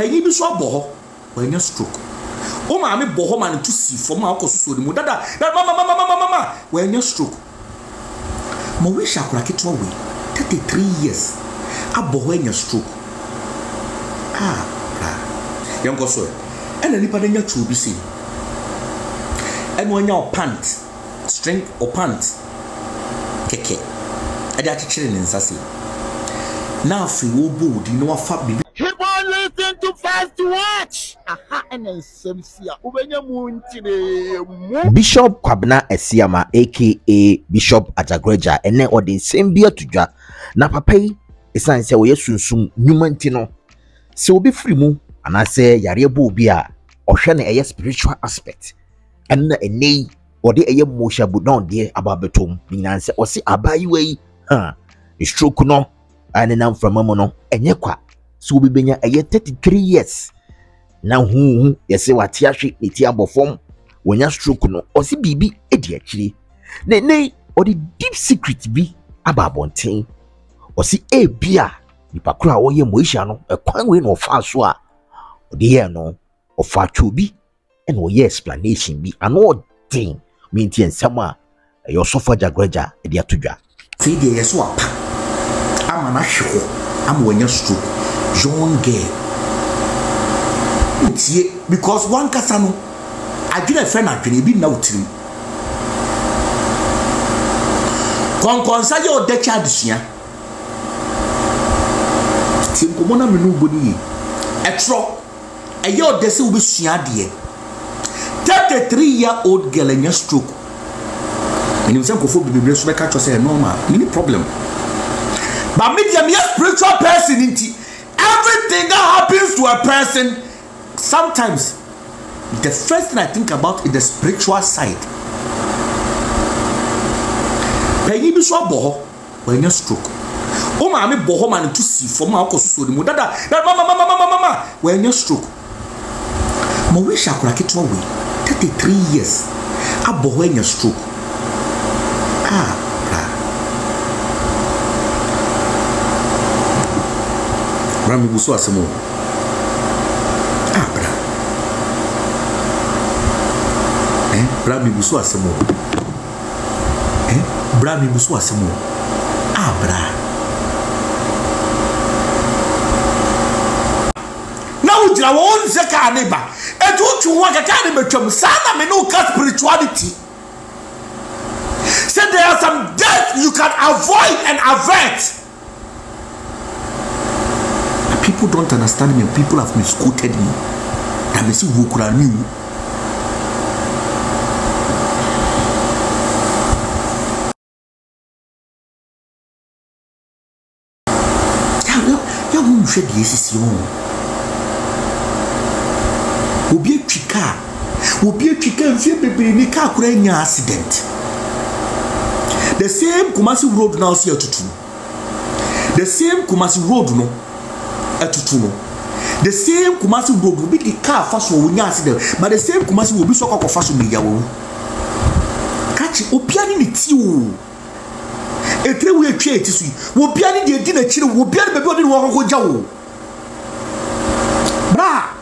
Penny be so boho, when you stroke. Oh, mammy, boho man to see for my cosso, the mother, mamma, when you stroke. Mawisha cracket away 33 years. A boho in your stroke. Ah, young gossip, and a nipper in your true be seen. And when your pant, string or pant, keke, and that children in Sassy. Now, if you would, you know, a fat baby. Too fast to watch. Aha, and Bishop Kwabena Esiama, aka Bishop Ajagurajah, and then or the same beer to ja. Na papai, a sign say, yes, soon, new mantino. So be free mo, and I say, Yarebu beer, or shun a spiritual aspect, and a nay, or the air mosha but not dear about betom, in answer, or say, Abayue, huh? A stroke no, and an from Mamono, and Yakwa. So we been here 33 years. Now who yes say what yashi etiabo form when ya stroke no or si bibi edi actually. Nay or the deep secret be ababontin or si e bia nipa kura wo ye moisha no e kwan we no fa so a de here no of fa chobi and o ye explanation be an old thing me nti ensam a your sofa Ajagurajah e dia todwa say de yeso apa amana hweko am when ya stroke John Gay. Because one Casano, I did a friend I can be no tree. Conconsa your decha this year. Tim Comona Menubuni, a truck, a year desi will be siadia. 33-year-old girl and your stroke. And you said, before the British catch us a normal, mini problem. But me, I'm a spiritual person in tea. Everything that happens to a person, sometimes the first thing I think about is the spiritual side. Penny be so boho when you stroke. Oh, mammy, boho man to see for my cosso, the mother, mamma, when you stroke. Mawisha cracket away 33 years. A boho in your stroke. Ah. Brammy Muswa Samo. Ah, Brammy Muswa Samo. Brammy Muswa Samo. Ah, Now, Jawon Zaka Neba. And what you want a cannibal sana may no cut spirituality. Said there are some deaths you can avoid and avert. People don't understand me. People have misquoted me. I may see who could have knew. Yeah, who should be a will be a chica. Will be a chica and fear baby in a car accident. The same Kumasi road now see a tutu. The same Kumasi road no. The same Kumasi will be the car fast when you ask them, but the same Kumasi will be so called fast with Yawo. Catch Opiani Tiu. A 3-way chair to see. Wopiani the dinner children will be on the body walk with Yawo. Bra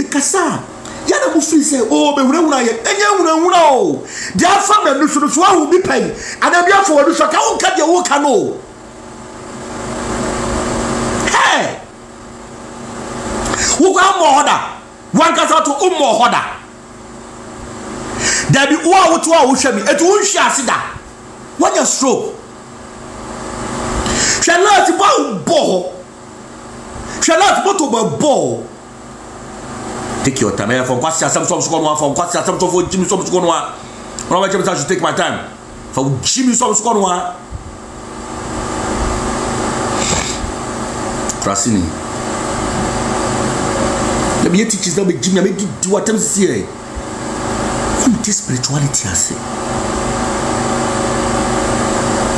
Mikasa Yana Mufi say, oh, but when I am, they are from the Nusua will be paid, and I'm here for Nusaka. I won't cut your work at all. One can to Hoda. There be all what you shall be. It won't share that. What a stroke. Shall not bow ball. Shall not bottle ball. Take your time from Quassia, some songs gone on, from Quassia, some for Jimmy Soms gone on. Robert James, I should take my time. From Jimmy Soms gone on. Trasini. Let me teach you something. Jimmy, I make you do what I'm saying. What is spirituality? I say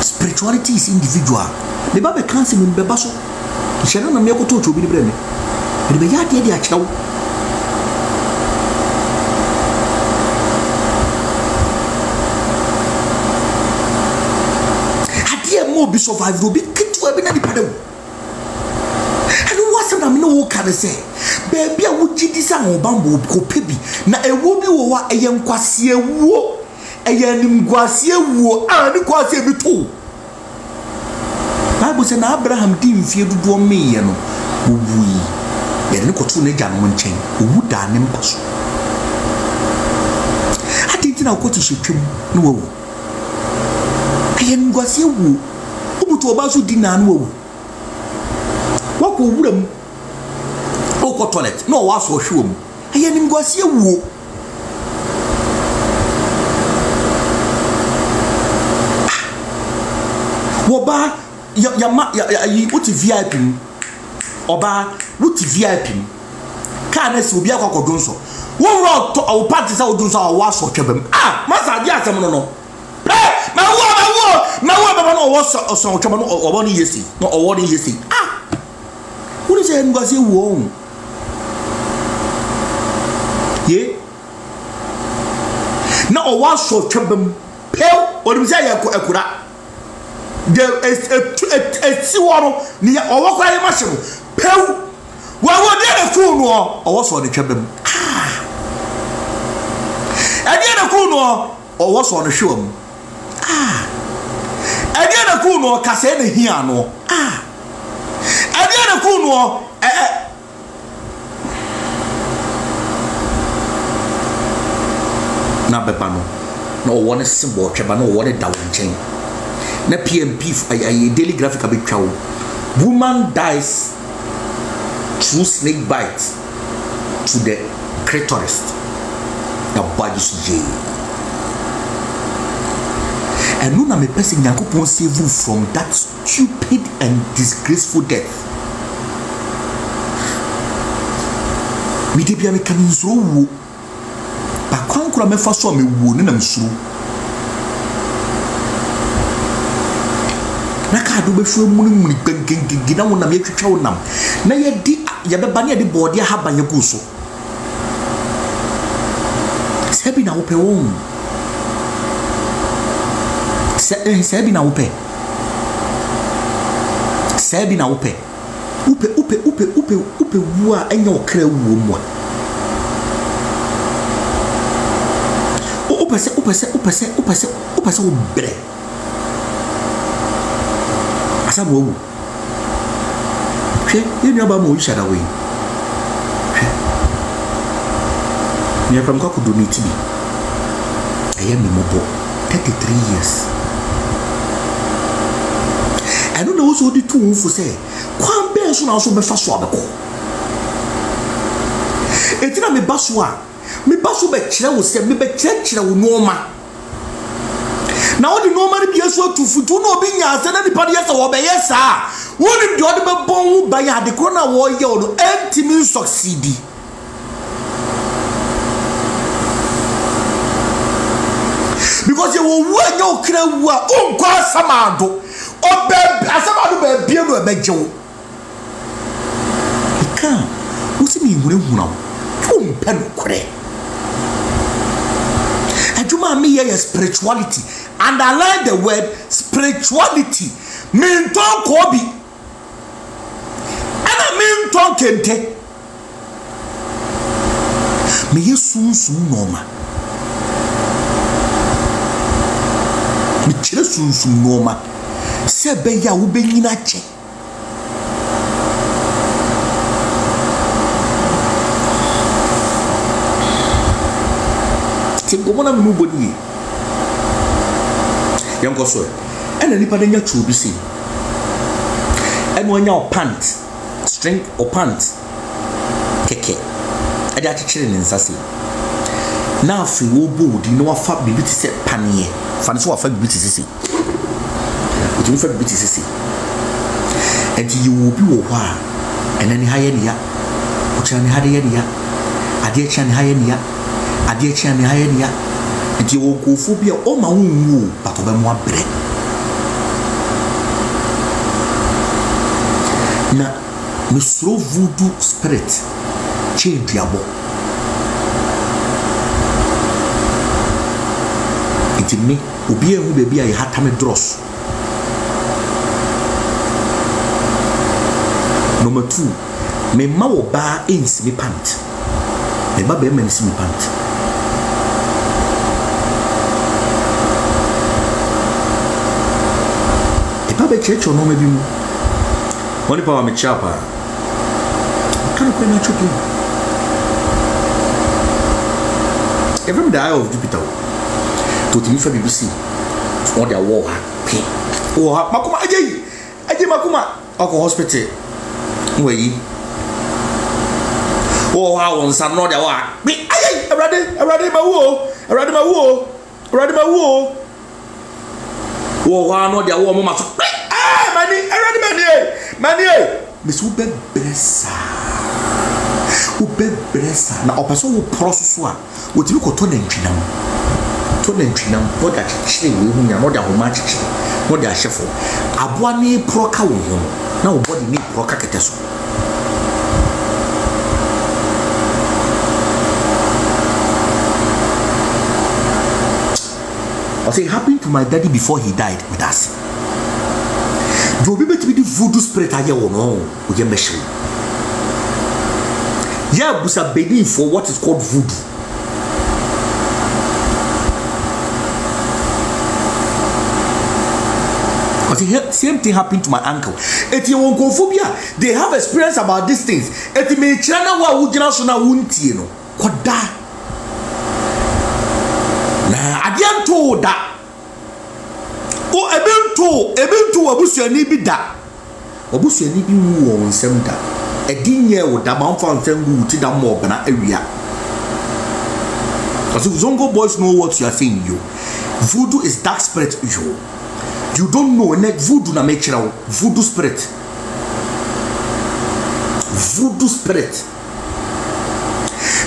spirituality is individual. The Bible can't say when Babaso. You shall not make a talk to be the brain. But the yard here, they are chow. I dare more be survived. Will be kicked to a banana. I don't can say, baby, I would give this on Bambo, Copibi. Now, a woman who are a young Quasia woo, a young Quasia woo, and Quasia too. Bible said, Abraham didn't fear to do me, and we then got to the gentleman chain who would damn him. I didn't know what to shoot him. No, I am Quasia woo, who to about you dinner and woo. Walk over them. Oko toilet. No was for sure. I am in Gwasia woo. Woba, Yama, what VIP? Oba, what VIP? Canes will be a cock or dunso. One rock to our parties out dunso or was for Kebem. Ah, Massa, yes, I'm no. Hey, my woman was a song or one year see. No, or one year see. Ah. Who is saying Gwazi wrong? Yeah. Now, what's so trouble? Pale or Mizaya Kura. There is a seawall near Owaka Marshall. Pale. Why were there a fool or what's on the trouble? And then a fool or what's on the shum? Ah. And then a fool or Cassandra Hiano. Ah. Adiana kuno na bepano no one is symbol cheba no one down chain na PMP a Daily Graphic abitwa woman dies through snake bite to the clitoris na badis jay and no na me person Yakupon save you from that stupid and disgraceful death. We did be a mechanism so woo. But Conqueror me first saw me woo, and I'm sure. Naka do be sure moon, Gina won't make you show them. Now you did Yababania the body, I have by your goose. Stepping out her own. Sabina upe. Upe wua enya okre uomwa. Upe se ubre. Asabu wu. Che, yeni aba mo yishara we. Che. Ni afamka ku donate bi. Aya mi mobo 33 years. I don't know also the two for say, Quan Bears will also be fast. It's not me baswa, me basu betcher will say, me betcher will norma. Now the normal be as well to Futu no being as anybody else or by yes, sir. Wouldn't the other bomb by the corner warrior or empty means succeed. Because you will wear your crown, Unqua Samado. Oh, Samado, be a bejo. He can't. What's the mean with him now? Whom penocre? And you might mean spirituality. And I like the word spirituality. Mean talk, Kobe. And I mean talk, Kente. May you soon, Norma. Michele sunsun noma sebe ya ube nyina che ti gomona mu bodi yango so ene nipa de nya chubi si ene onya o pant string o pant keke ade akikire ni nsase na afi wo bodi no afa bibi ti se panie Fancy will affect BTCC. It will affect BTCC. And you will be over. And then higher near. Which I had a year. I did chan higher near. I did chan higher near. And you will go for be all my own woo, but over more bread. Now, Mr. Voodoo Spirit, change your book. Me obi ehu be bi a hata me dross number 2 Me mau ba in si pant. Me ba be men si pant. E ba be checho no me bi mu. Oni pa me chapa. Kan ko na chupi. Even the eye of Jupiter. To timi fa BBC. On their war happy. Oh ha makuma aje. Aje makuma. Ako hospital. Wey. Oh, I want some other one. I read my woe. Oh, I know their woman. Ah, my name. Miss Ube Bressa. Ube Bressa. Now, a person who process one would look at Tonentrinum, for that she will not have much. What they are shuffle. Abuani proca will now body need proca catesu. I say, it happened to my daddy before he died with us. Do you remember to be the voodoo spirit? I hear no, we get machine. Yeah, we are begging for what is called voodoo. I say, same thing happened to my uncle. Eti onkophobia, they have experience about these things. Eti me chana wa ujina shona unti no. Koda. Adian to da. Oh, a bento, Obusianibi woo on some da. A dinner with the mouth found them who did a mob in that area. As if Zongo boys know what you are saying, you. Voodoo is dark spirit, you. You don't know, and voodoo na make sure. Voodoo spirit.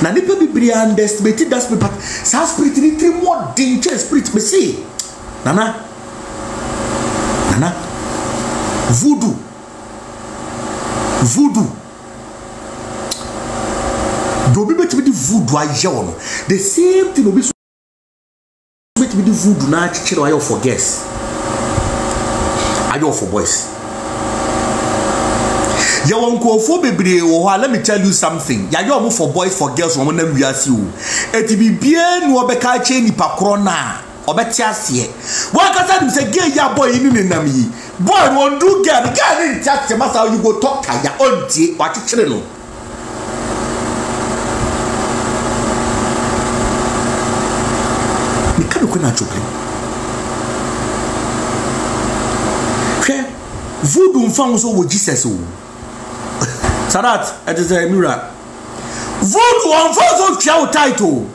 Na nipa biblia underestimated that spirit, but sa spirit ni three more dangerous spirit me see. Nana. Voodoo. Do be met with the voodoo I yawn. The same thing will be met with the voodoo na chichiro ayo for guess. Ayo for boys. Let me tell you something. You for boys, for girls, women, and we are you. It be bien, no beca chain, pakrona, or betia see. Why can't I say, get your boy in an enemy? Boy, won't do get in touch the master. You go talk to your own tea, what you channel. You can't go natural. Voodoo found so with Jesus. Sarat, it is a mirror. Voodoo on force of child title.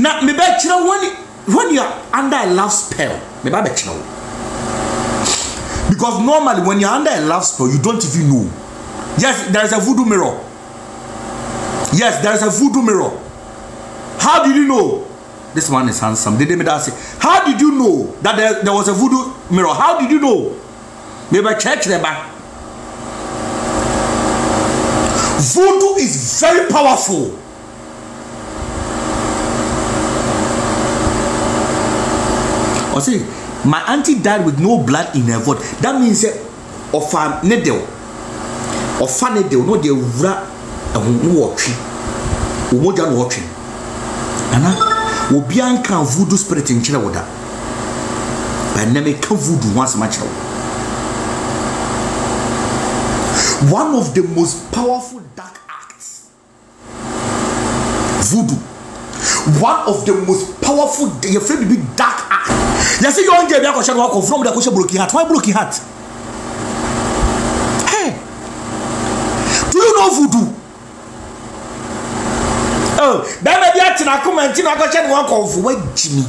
Now, me bet you when you are under a love spell, me bet you. Because normally, when you are under a love spell, you don't even know. Yes, there is a voodoo mirror. How did you know? This one is handsome. They made us say, how did you know that there was a voodoo mirror? How did you know? Maybe church them back. Voodoo is very powerful. I say, my auntie died with no blood in her body. That means of a needle. Of a needle, no they wrap and watching. Umojan watching. Anna. Obian can voodoo spirit in Chilawoda. But never can voodoo once much. One of the most powerful dark acts. Voodoo. One of the most powerful, you're afraid to be dark acts. You say you want to get a walk from the question broken heart. Why broken heart? Hey! Do you know voodoo? Oh, that may be acting. I come and I go check one of where Jimmy.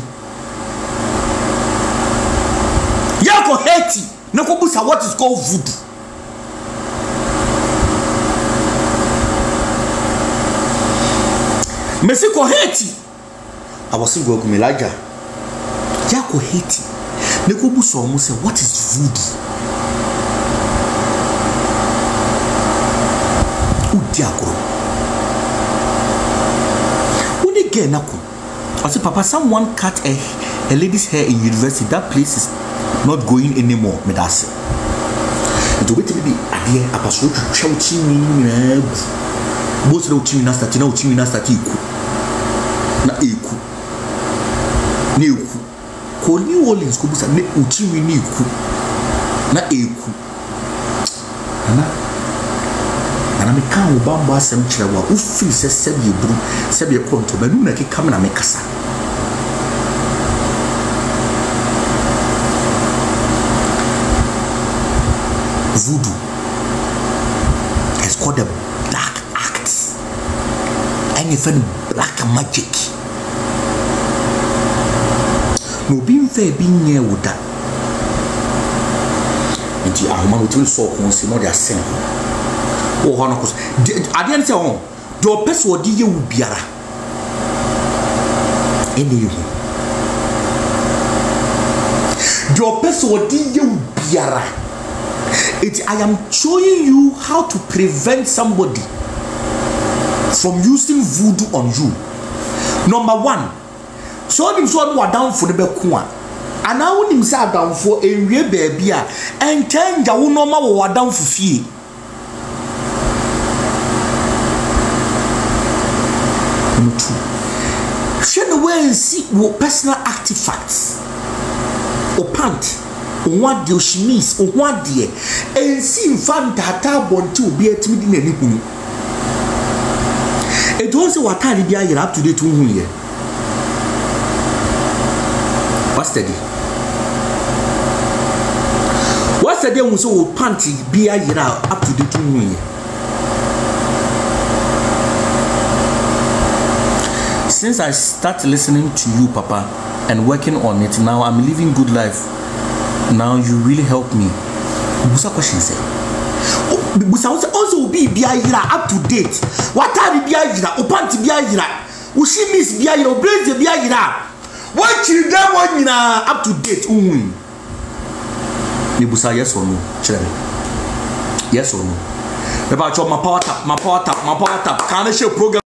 Yeah, go Haiti. No, go busa what is called voodoo. Messi go Haiti. I was saying go Kumelaja. Yeah, go Haiti. No, go busa almost say what is voodoo. Udiagro. I said, Papa, someone cut a lady's hair in university. That place is not going anymore. Me that's it. To wait till be idea apaso chauchi ni na both the uchi na start na uchi na start iku na iku ni iku ko New Orleans ko busa ne uchi ni iku na iku na me kan obamba asem kirewa u feel se sebie bru sebie konto ba nu na ke kamera me kasa voodoo is called a black act and even black magic no being fair being near with that and the ahoma between so once no their sin oh hono cuz I didn't say oh do person odi ye ubiara any you do person odi ye ubiara. I am showing you how to prevent somebody from using voodoo on you. Number one, show him so you are down for the back one. And now him say down for a real baby and change your normal or down for fear. Number two, show the way and see your personal artifacts or pant. What do she miss? Or what dear? And see, in fact, that I want to be at me in any room. It also what I did. I up to the 2 years. What's the day? What's the day? We saw panty be a year up to the 2 years. Since I start listening to you, Papa, and working on it now, I'm living good life. Now you really helped me. Busa question say. Busa also be biayira up to date. What are biayira? Opanti biayira. Ushi miss biayira. Blaze biayira. What you done one na up to date? Umu. Ne busa yes or no? Chere. Yes or no? About your my power tap, my power tap, my power tap. Can I show program?